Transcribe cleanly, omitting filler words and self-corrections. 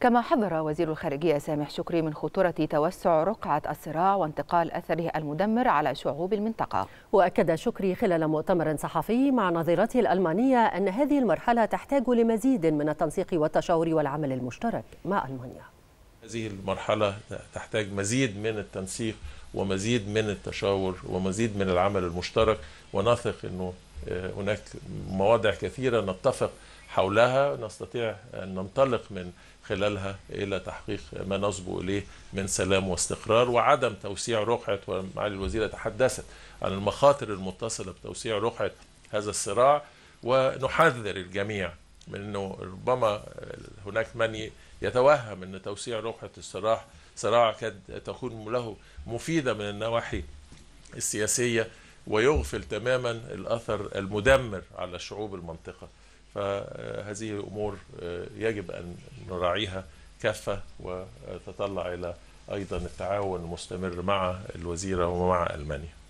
كما حذر وزير الخارجية سامح شكري من خطورة توسع رقعة الصراع وانتقال أثره المدمر على شعوب المنطقة. وأكد شكري خلال مؤتمر صحفي مع نظيرته الألمانية أن هذه المرحلة تحتاج لمزيد من التنسيق والتشاور والعمل المشترك مع ألمانيا. هذه المرحلة تحتاج مزيد من التنسيق ومزيد من التشاور ومزيد من العمل المشترك، ونثق أنه هناك مواضع كثيرة نتفق حولها نستطيع أن ننطلق من خلالها إلى تحقيق ما نصبو إليه من سلام واستقرار وعدم توسيع رقعة. ومعالي الوزيرة تحدثت عن المخاطر المتصلة بتوسيع رقعة هذا الصراع، ونحذر الجميع من أنه ربما هناك من يتوهم أن توسيع رقعة الصراع قد تكون له مفيدة من النواحي السياسية ويغفل تماما الأثر المدمر على شعوب المنطقة. فهذه الأمور يجب أن نراعيها كافة، وتطلع إلى أيضا التعاون المستمر مع الوزيرة ومع ألمانيا.